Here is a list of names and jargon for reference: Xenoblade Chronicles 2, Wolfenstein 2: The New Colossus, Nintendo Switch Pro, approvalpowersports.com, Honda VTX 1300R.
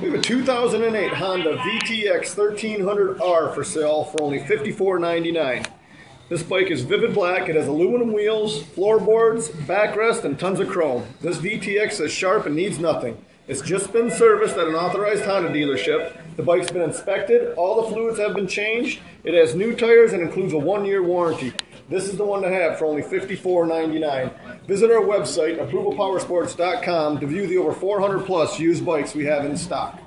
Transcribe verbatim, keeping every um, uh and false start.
We have a two thousand eight Honda V T X thirteen hundred R for sale for only fifty-four ninety-nine. This bike is vivid black. It has aluminum wheels, floorboards, backrest, and tons of chrome. This V T X is sharp and needs nothing. It's just been serviced at an authorized Honda dealership. The bike's been inspected. All the fluids have been changed. It has new tires and includes a one-year warranty. This is the one to have for only fifty-four ninety-nine. Visit our website, approval powersports dot com, to view the over four hundred plus used bikes we have in stock.